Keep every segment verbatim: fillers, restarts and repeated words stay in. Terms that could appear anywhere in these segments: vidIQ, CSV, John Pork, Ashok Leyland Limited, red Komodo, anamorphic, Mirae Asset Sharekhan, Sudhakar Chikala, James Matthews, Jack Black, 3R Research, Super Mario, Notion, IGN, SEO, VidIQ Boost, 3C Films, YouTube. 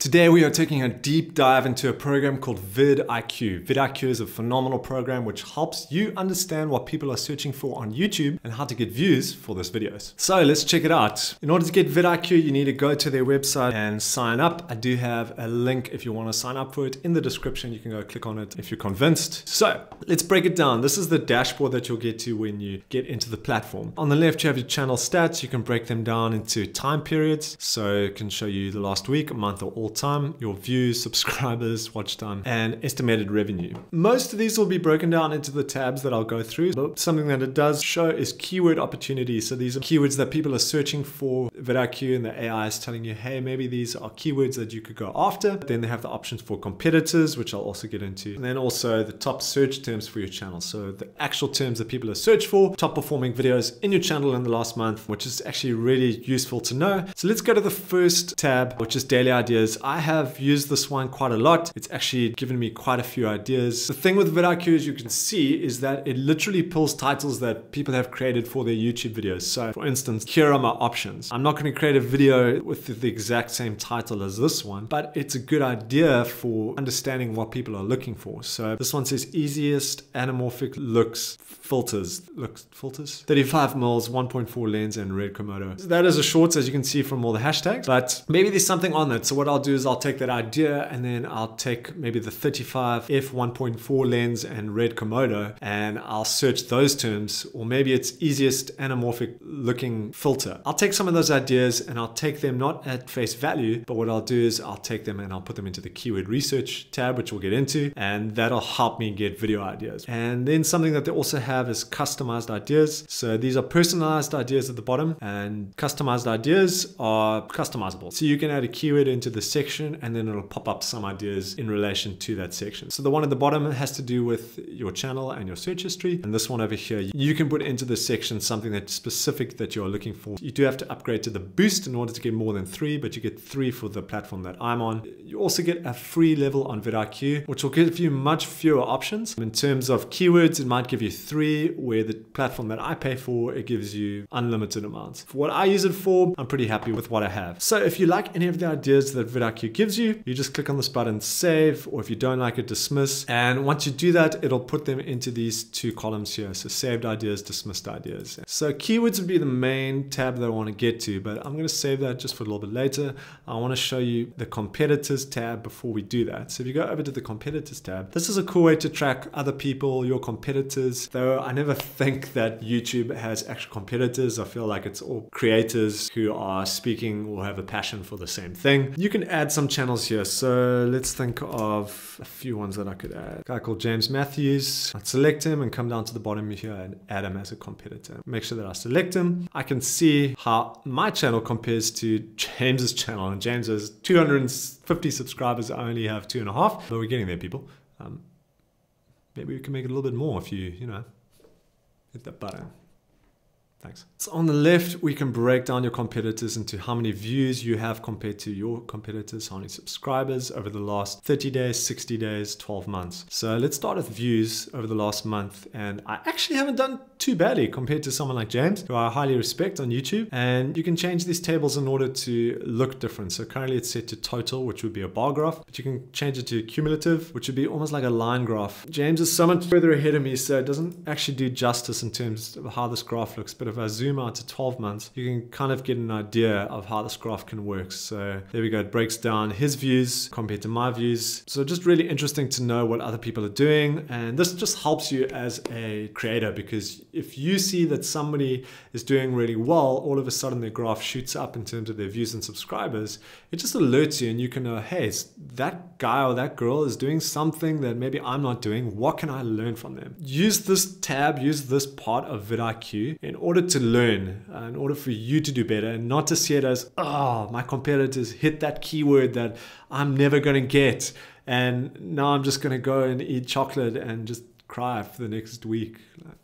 Today we are taking a deep dive into a program called vidIQ. vidIQ is a phenomenal program which helps you understand what people are searching for on YouTube and how to get views for those videos. So let's check it out. In order to get vidIQ, you need to go to their website and sign up. I do have a link if you want to sign up for it in the description. You can go click on it if you're convinced. So let's break it down. This is the dashboard that you'll get to when you get into the platform. On the left you have your channel stats. You can break them down into time periods. So it can show you the last week, a month or all time, your views, subscribers, watch time, and estimated revenue. Most of these will be broken down into the tabs that I'll go through, but something that it does show is keyword opportunities. So these are keywords that people are searching for. vidIQ and the A I is telling you, hey, maybe these are keywords that you could go after. Then they have the options for competitors, which I'll also get into. And then also the top search terms for your channel. So the actual terms that people are searched for, top performing videos in your channel in the last month, which is actually really useful to know. So let's go to the first tab, which is daily ideas. I have used this one quite a lot. It's actually given me quite a few ideas. The thing with vidIQ, as you can see, is that it literally pulls titles that people have created for their YouTube videos. So for instance, here are my options. I'm not going to create a video with the exact same title as this one, but it's a good idea for understanding what people are looking for. So this one says easiest anamorphic looks filters, looks filters, thirty-five mils, one point four lens and red Komodo. That is a shorts, as you can see from all the hashtags, but maybe there's something on that. So what I'll do is I'll take that idea and then I'll take maybe the thirty-five f one point four lens and red Komodo and I'll search those terms, or maybe it's easiest anamorphic looking filter. I'll take some of those ideas and I'll take them not at face value, but what I'll do is I'll take them and I'll put them into the keyword research tab, which we'll get into, and that'll help me get video ideas. And then something that they also have is customized ideas. So these are personalized ideas at the bottom, and customized ideas are customizable. So you can add a keyword into the section and then it'll pop up some ideas in relation to that section. So the one at the bottom has to do with your channel and your search history, and this one over here, you can put into this section something that's specific that you're looking for. You do have to upgrade to the boost in order to get more than three, but you get three for the platform that I'm on. You also get a free level on vidIQ, which will give you much fewer options. In terms of keywords, it might give you three, where the platform that I pay for, it gives you unlimited amounts. For what I use it for, I'm pretty happy with what I have. So if you like any of the ideas that vidIQ gives you, you just click on this button, save, or if you don't like it, dismiss. And once you do that, it'll put them into these two columns here. So saved ideas, dismissed ideas. So keywords would be the main tab that I want to get to, but I'm going to save that just for a little bit later. I want to show you the competitors tab before we do that. So if you go over to the competitors tab, this is a cool way to track other people, your competitors. Though I never think that YouTube has actual competitors. I feel like it's all creators who are speaking or have a passion for the same thing. You can add some channels here. So let's think of a few ones that I could add. A guy called James Matthews. I'd select him and come down to the bottom here and add him as a competitor. Make sure that I select him. I can see how my channel compares to James's channel, and James has two hundred fifty subscribers. I only have two and a half, but we're getting there, people. Um, maybe we can make it a little bit more if you, you know, hit that button. Thanks. So on the left, we can break down your competitors into how many views you have compared to your competitors, how many subscribers over the last thirty days, sixty days, twelve months. So let's start with views over the last month. And I actually haven't done too badly compared to someone like James, who I highly respect on YouTube. And you can change these tables in order to look different. So currently it's set to total, which would be a bar graph, but you can change it to cumulative, which would be almost like a line graph. James is so much further ahead of me, so it doesn't actually do justice in terms of how this graph looks. But if I zoom out to twelve months, you can kind of get an idea of how this graph can work. So there we go. It breaks down his views compared to my views. So just really interesting to know what other people are doing. And this just helps you as a creator, because if you see that somebody is doing really well, all of a sudden their graph shoots up in terms of their views and subscribers. It just alerts you and you can know, hey, that guy or that girl is doing something that maybe I'm not doing. What can I learn from them? Use this tab, use this part of vidIQ in order to learn, uh, in order for you to do better, and not to see it as, oh, my competitors hit that keyword that I'm never going to get, and now I'm just going to go and eat chocolate and just cry for the next week,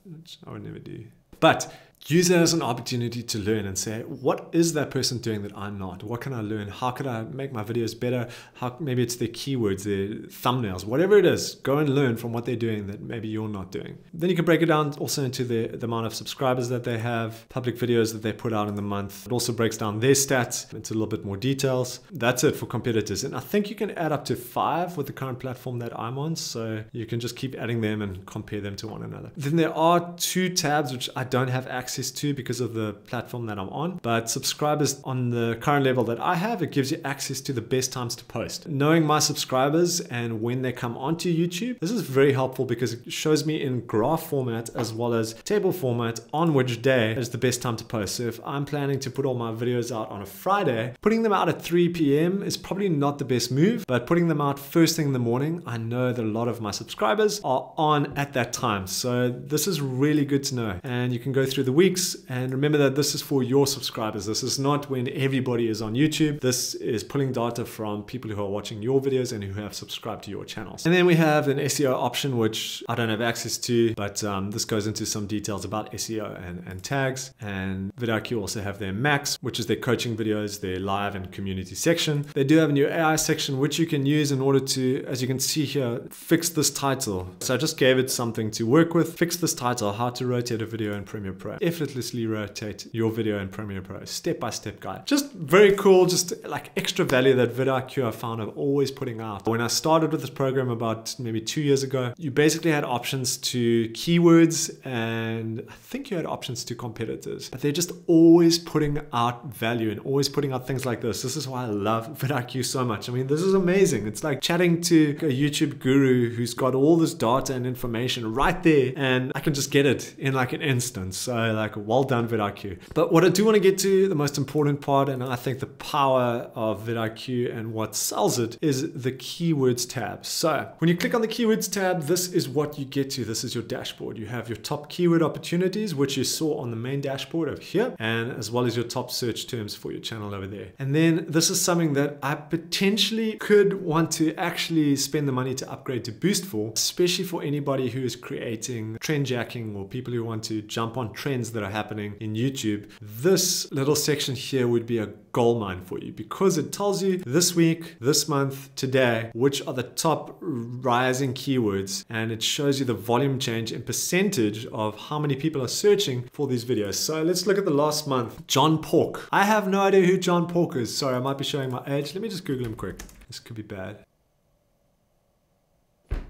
which I would never do. But Use that as an opportunity to learn and say, what is that person doing that I'm not? What can I learn? How can I make my videos better? How, maybe it's their keywords, their thumbnails, whatever it is, go and learn from what they're doing that maybe you're not doing. Then you can break it down also into the, the amount of subscribers that they have, public videos that they put out in the month. It also breaks down their stats into a little bit more details. That's it for competitors. And I think you can add up to five with the current platform that I'm on. So you can just keep adding them and compare them to one another. Then there are two tabs, which I don't have access to because of the platform that I'm on, but subscribers on the current level that I have, it gives you access to the best times to post. Knowing my subscribers and when they come onto YouTube, this is very helpful because it shows me in graph format as well as table format on which day is the best time to post. So if I'm planning to put all my videos out on a Friday, putting them out at three P M is probably not the best move, but putting them out first thing in the morning, I know that a lot of my subscribers are on at that time. So this is really good to know. And you can go through the week. And remember that this is for your subscribers. This is not when everybody is on YouTube. This is pulling data from people who are watching your videos and who have subscribed to your channels. And then we have an S E O option, which I don't have access to, but um, this goes into some details about S E O and, and tags. And vidIQ also have their Max, which is their coaching videos, their live and community section. They do have a new A I section, which you can use in order to, as you can see here, fix this title. So I just gave it something to work with. Fix this title, how to rotate a video in Premiere Pro. If effortlessly rotate your video in Premiere Pro, step-by-step guide. Just very cool, just like extra value that vidIQ I found I'm always putting out. When I started with this program about maybe two years ago, you basically had options to keywords and I think you had options to competitors, but they're just always putting out value and always putting out things like this. This is why I love vidIQ so much. I mean, this is amazing. It's like chatting to a YouTube guru who's got all this data and information right there and I can just get it in like an instant. So like, well done vidIQ. But what I do want to get to, the most important part, and I think the power of vidIQ and what sells it, is the keywords tab. So when you click on the keywords tab, this is what you get to. This is your dashboard. You have your top keyword opportunities, which you saw on the main dashboard over here, and as well as your top search terms for your channel over there. And then this is something that I potentially could want to actually spend the money to upgrade to Boost for, especially for anybody who is creating trend jacking or people who want to jump on trends that are happening in YouTube. This little section here would be a gold mine for you because it tells you this week, this month, today, which are the top rising keywords, and it shows you the volume change and percentage of how many people are searching for these videos. So let's look at the last month. John Pork. I have no idea who John Pork is. Sorry, I might be showing my age. Let me just Google him quick. This could be bad.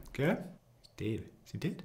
Okay. He's dead. Is he dead?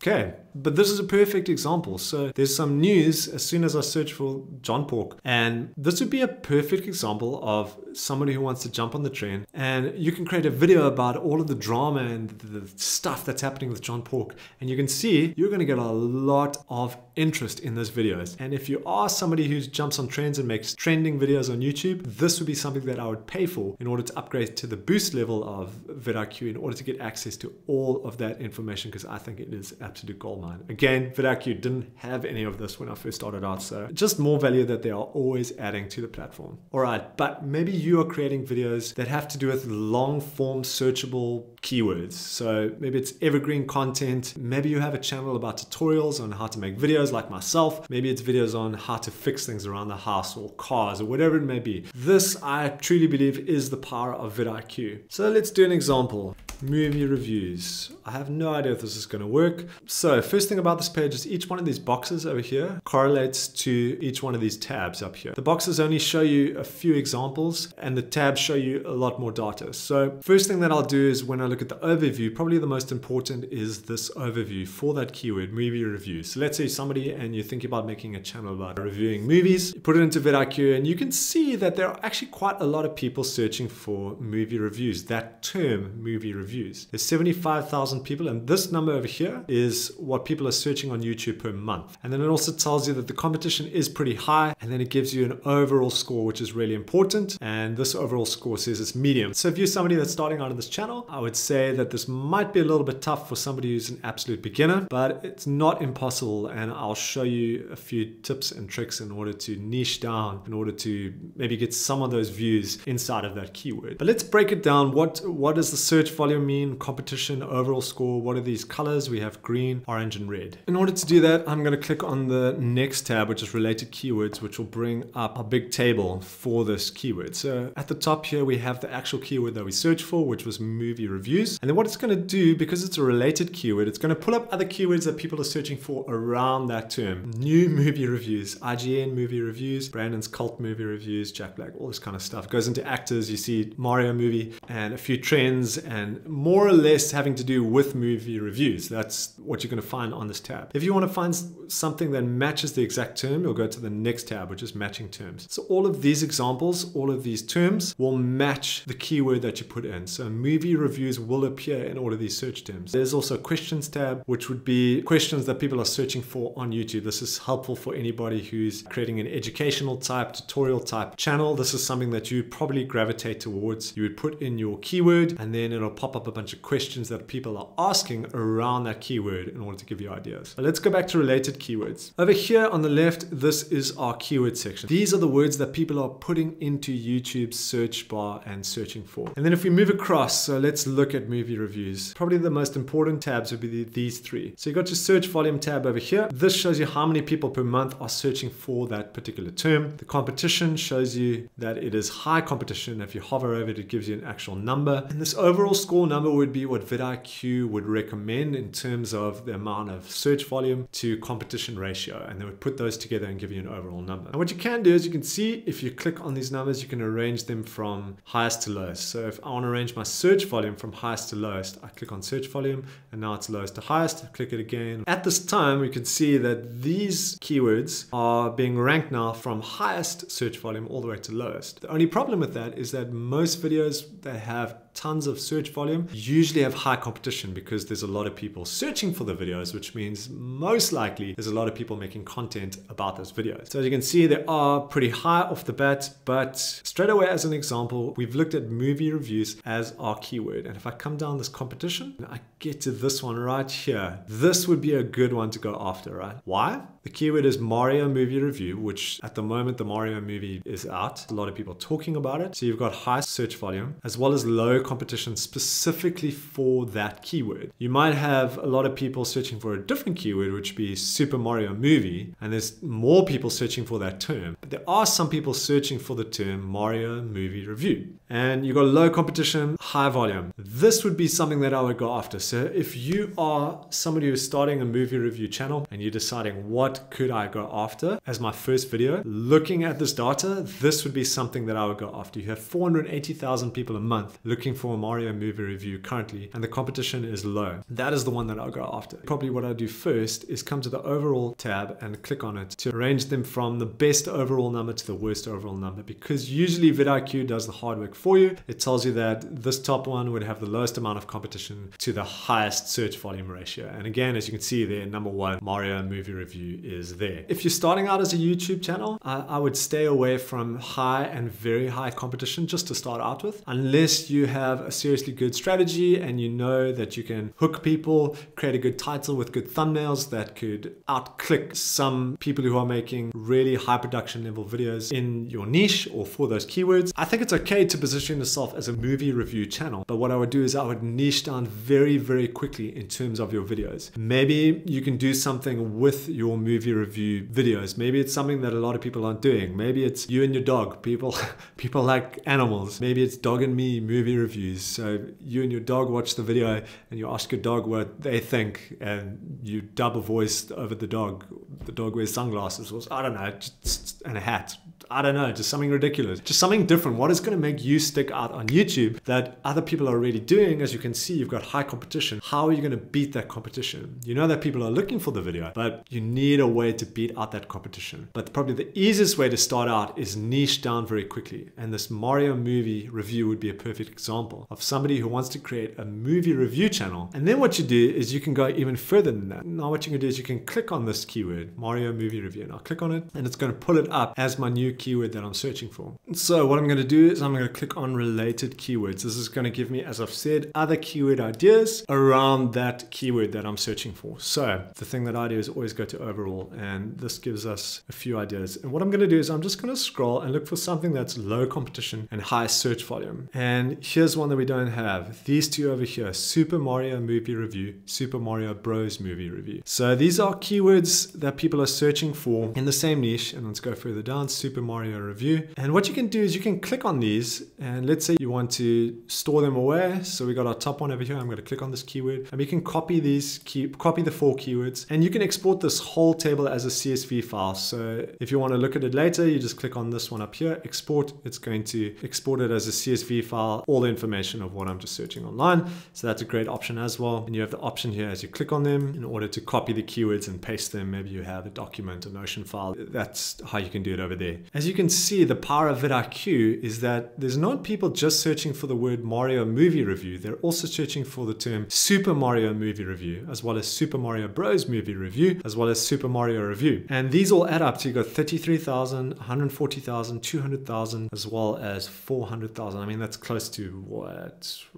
Okay, but this is a perfect example. So there's some news as soon as I search for John Pork, and this would be a perfect example of somebody who wants to jump on the trend, and you can create a video about all of the drama and the stuff that's happening with John Pork, and you can see you're going to get a lot of interest in those videos. And if you are somebody who jumps on trends and makes trending videos on YouTube, this would be something that I would pay for in order to upgrade to the Boost level of vidIQ in order to get access to all of that information, because I think it is absolute goldmine. Again, vidIQ didn't have any of this when I first started out, so just more value that they are always adding to the platform. All right, but maybe you are creating videos that have to do with long form searchable keywords. So maybe it's evergreen content. Maybe you have a channel about tutorials on how to make videos like myself. Maybe it's videos on how to fix things around the house or cars or whatever it may be. This, I truly believe, is the power of vidIQ. So let's do an example. Movie reviews. I have no idea if this is going to work. So first thing about this page is each one of these boxes over here correlates to each one of these tabs up here. The boxes only show you a few examples and the tabs show you a lot more data. So first thing that I'll do is when I look at the overview, probably the most important is this overview for that keyword, movie review. So let's say somebody and you're thinking about making a channel about reviewing movies, you put it into vidIQ and you can see that there are actually quite a lot of people searching for movie reviews, that term movie review. Views. There's seventy-five thousand people, and this number over here is what people are searching on YouTube per month. And then it also tells you that the competition is pretty high, and then it gives you an overall score, which is really important. And this overall score says it's medium. So if you're somebody that's starting out on this channel, I would say that this might be a little bit tough for somebody who's an absolute beginner, but it's not impossible. And I I'll show you a few tips and tricks in order to niche down, in order to maybe get some of those views inside of that keyword. But let's break it down. What, what does the search volume mean? Competition, overall score, what are these colors? We have green, orange, and red. In order to do that, I'm gonna click on the next tab, which is related keywords, which will bring up our big table for this keyword. So at the top here, we have the actual keyword that we searched for, which was movie reviews. And then what it's gonna do, because it's a related keyword, it's gonna pull up other keywords that people are searching for around that term. New movie reviews, I G N movie reviews, Brandon's cult movie reviews, Jack Black, all this kind of stuff. It goes into actors, you see Mario movie, and a few trends, and more or less having to do with movie reviews. That's what you're gonna find on this tab. If you wanna find something that matches the exact term, you'll go to the next tab, which is matching terms. So all of these examples, all of these terms will match the keyword that you put in. So movie reviews will appear in all of these search terms. There's also a questions tab, which would be questions that people are searching for on YouTube. This is helpful for anybody who's creating an educational type, tutorial type channel. This is something that you probably gravitate towards. You would put in your keyword, and then it'll pop up a bunch of questions that people are asking around that keyword in order to give you ideas. But let's go back to related keywords. Over here on the left, this is our keyword section. These are the words that people are putting into YouTube's search bar and searching for. And then if we move across, so let's look at movie reviews. Probably the most important tabs would be these three. So you've got your search volume tab over here. This shows you how many people per month are searching for that particular term. The competition shows you that it is high competition. If you hover over it, it gives you an actual number. And this overall score number would be what vidIQ would recommend in terms of the amount of search volume to competition ratio. And they would put those together and give you an overall number. And what you can do is you can see if you click on these numbers, you can arrange them from highest to lowest. So if I want to arrange my search volume from highest to lowest, I click on search volume, and now it's lowest to highest. I click it again. At this time, we can see that these keywords are being ranked now from highest search volume all the way to lowest. The only problem with that is that most videos that have tons of search volume usually have high competition because there's a lot of people searching for the videos, which means most likely there's a lot of people making content about those videos. So as you can see, they are pretty high off the bat, but straight away as an example, we've looked at movie reviews as our keyword. And if I come down this competition, and I get to this one right here, this would be a good one to go after, right? Why? The keyword is Mario movie review, which at the moment, the Mario movie is out. A lot of people talking about it. So you've got high search volume as well as low competition specifically for that keyword. You might have a lot of people searching for a different keyword, which would be Super Mario movie, and there's more people searching for that term. But there are some people searching for the term Mario movie review. And you've got low competition, high volume. This would be something that I would go after. So if you are somebody who's starting a movie review channel and you're deciding what could I go after as my first video, looking at this data, this would be something that I would go after. You have four hundred eighty thousand people a month looking for a Mario movie review currently, and the competition is low. That is the one that I'll go after. Probably what I'll do first is come to the overall tab and click on it to arrange them from the best overall number to the worst overall number, because usually vidIQ does the hard work for you. It tells you that this top one would have the lowest amount of competition to the highest search volume ratio. And again, as you can see there, number one, Mario movie review is there. If you're starting out as a YouTube channel, I, I would stay away from high and very high competition just to start out with, unless you have Have a seriously good strategy and you know that you can hook people, create a good title with good thumbnails that could outclick some people who are making really high production level videos in your niche or for those keywords. I think it's okay to position yourself as a movie review channel, but what I would do is I would niche down very, very quickly in terms of your videos. Maybe you can do something with your movie review videos. Maybe it's something that a lot of people aren't doing. Maybe it's you and your dog. People, people like animals. Maybe it's dog and me movie review. So you and your dog watch the video and you ask your dog what they think, and you dub a voice over the dog. The dog wears sunglasses or I don't know, just, and a hat. I don't know, just something ridiculous. Just something different. What is going to make you stick out on YouTube that other people are already doing? As you can see, you've got high competition. How are you going to beat that competition? You know that people are looking for the video, but you need a way to beat out that competition. But probably the easiest way to start out is niche down very quickly. And this Mario movie review would be a perfect example of somebody who wants to create a movie review channel. And then what you do is you can go even further than that. Now what you can do is you can click on this keyword, Mario movie review, and I'll click on it, and it's going to pull it up as my new keyword that I'm searching for. So what I'm going to do is I'm going to click on related keywords. This is going to give me, as I've said, other keyword ideas around that keyword that I'm searching for. So the thing that I do is always go to overall, and this gives us a few ideas. And what I'm going to do is I'm just going to scroll and look for something that's low competition and high search volume. And here's one that we don't have. These two over here, Super Mario movie review, Super Mario Bros movie review. So these are keywords that people are searching for in the same niche. And let's go further down, Super Mario review. And what you can do is you can click on these, and let's say you want to store them away. So we got our top one over here. I'm going to click on this keyword, and we can copy these key, copy the four keywords, and you can export this whole table as a C S V file. So if you want to look at it later, you just click on this one up here, export. It's going to export it as a C S V file, all the information of what I'm just searching online. So that's a great option as well. And you have the option here as you click on them in order to copy the keywords and paste them. Maybe you have a document, a Notion file. That's how you can do it over there. As you can see, the power of vidIQ is that there's not people just searching for the word Mario movie review. They're also searching for the term Super Mario movie review, as well as Super Mario Bros movie review, as well as Super Mario review. And these all add up to, you got thirty-three thousand, one hundred forty thousand, two hundred thousand, as well as four hundred thousand. I mean, that's close to what?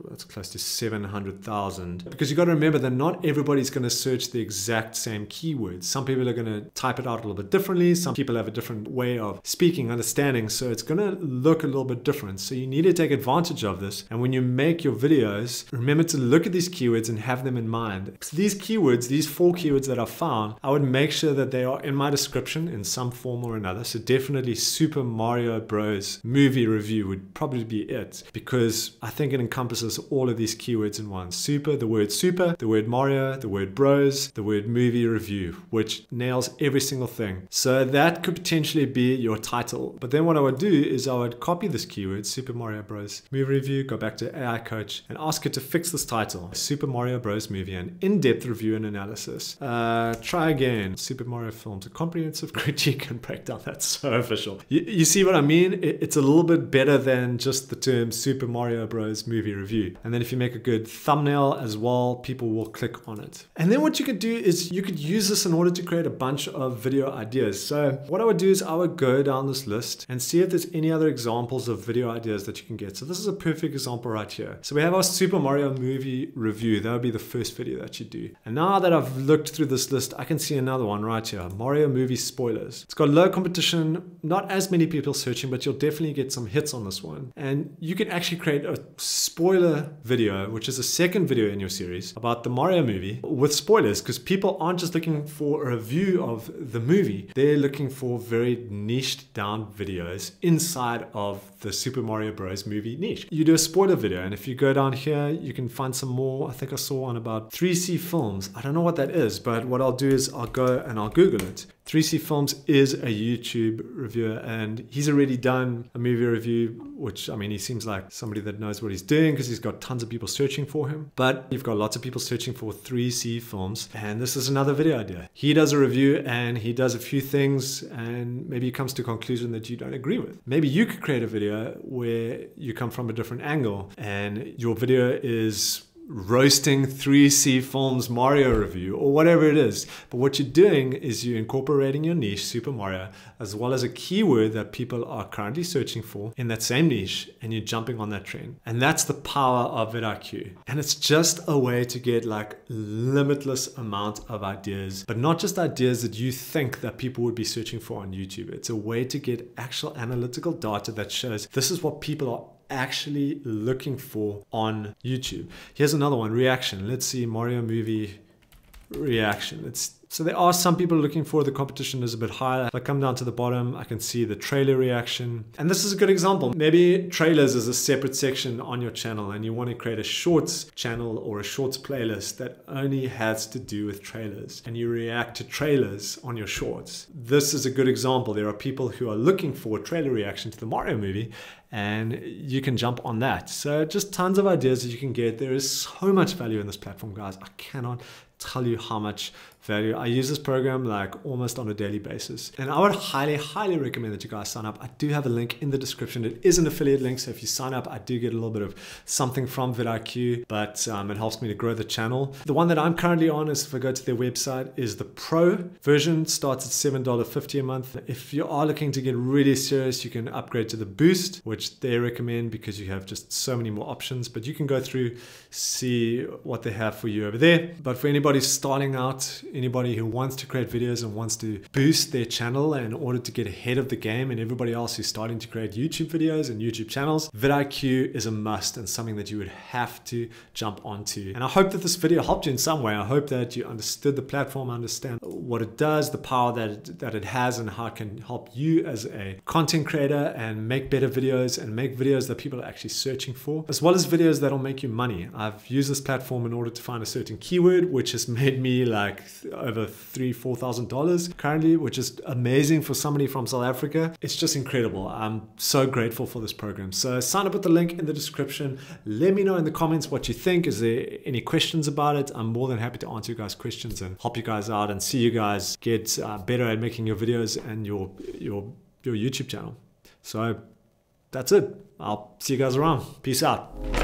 That's close to seven hundred thousand. Because you got to remember that not everybody's going to search the exact same keywords. Some people are going to type it out a little bit differently. Some people have a different way of speaking, understanding. So it's going to look a little bit different. So you need to take advantage of this. And when you make your videos, remember to look at these keywords and have them in mind. So these keywords, these four keywords that I found, I would make sure that they are in my description in some form or another. So definitely Super Mario Bros movie review would probably be it, because I think it encompasses all of these keywords in one. Super, the word super, the word Mario, the word Bros, the word movie review, which nails every single thing. So that could potentially be your title. But then what I would do is I would copy this keyword, Super Mario Bros movie review, go back to A I Coach and ask it to fix this title, Super Mario Bros movie, an in-depth review and analysis. Uh, try again, Super Mario Films, a comprehensive critique and breakdown. That's so official. You, you see what I mean? It, it's a little bit better than just the term Super Mario Bros movie review. And then if you make a good thumbnail as well, people will click on it. And then what you could do is you could use this in order to create a bunch of video ideas. So what I would do is I would go down this list and see if there's any other examples of video ideas that you can get. So this is a perfect example right here. So we have our Super Mario movie review. That would be the first video that you do. And now that I've looked through this list, I can see another one right here, Mario movie spoilers. It's got low competition, not as many people searching, but you'll definitely get some hits on this one. And you can actually create a spoiler video, which is a second video in your series about the Mario movie with spoilers, because people aren't just looking for a review of the movie. They're looking for very niched down videos inside of the Super Mario Bros movie niche. You do a spoiler video, and if you go down here, you can find some more. I think I saw one about three C Films. I don't know what that is, but what I'll do is I'll go and I'll Google it. three C Films is a YouTube reviewer, and he's already done a movie review, which, I mean, he seems like somebody that knows what he's doing because he's got tons of people searching for him. But you've got lots of people searching for three C Films, and this is another video idea. He does a review and he does a few things, and maybe he comes to a conclusion that you don't agree with. Maybe you could create a video where you come from a different angle, and your video is roasting three C Films Mario review or whatever it is. But what you're doing is you're incorporating your niche, Super Mario, as well as a keyword that people are currently searching for in that same niche, and you're jumping on that trend. And that's the power of vidIQ. And it's just a way to get like limitless amount of ideas, but not just ideas that you think that people would be searching for on YouTube. It's a way to get actual analytical data that shows this is what people are actually looking for on YouTube. Here's another one, reaction. Let's see, Mario movie reaction. It's So there are some people looking for, the competition is a bit higher. If I come down to the bottom, I can see the trailer reaction. And this is a good example. Maybe trailers is a separate section on your channel, and you want to create a shorts channel or a shorts playlist that only has to do with trailers, and you react to trailers on your shorts. This is a good example. There are people who are looking for a trailer reaction to the Mario movie, and you can jump on that. So just tons of ideas that you can get. There is so much value in this platform, guys. I cannot tell you how much value. I use this program like almost on a daily basis, and I would highly, highly recommend that you guys sign up. I do have a link in the description. It is an affiliate link, so if you sign up, I do get a little bit of something from vidIQ, but um, it helps me to grow the channel. The one that I'm currently on is, if I go to their website, is the Pro version, starts at seven dollars and fifty cents a month. If you are looking to get really serious, you can upgrade to the Boost, which they recommend because you have just so many more options, but you can go through, see what they have for you over there. But for anybody starting out, anybody who wants to create videos and wants to boost their channel in order to get ahead of the game, and everybody else who's starting to create YouTube videos and YouTube channels, vidIQ is a must and something that you would have to jump onto. And I hope that this video helped you in some way. I hope that you understood the platform, understand what it does, the power that it, that it has, and how it can help you as a content creator and make better videos and make videos that people are actually searching for, as well as videos that'll make you money. I've used this platform in order to find a certain keyword, which has made me like over three, four thousand dollars currently, which is amazing for somebody from South Africa. It's just incredible. I'm so grateful for this program. So sign up with the link in the description. Let me know in the comments what you think. Is there any questions about it? I'm more than happy to answer you guys' questions and help you guys out and see you guys get uh, better at making your videos and your your your YouTube channel. So that's it. I'll see you guys around. Peace out.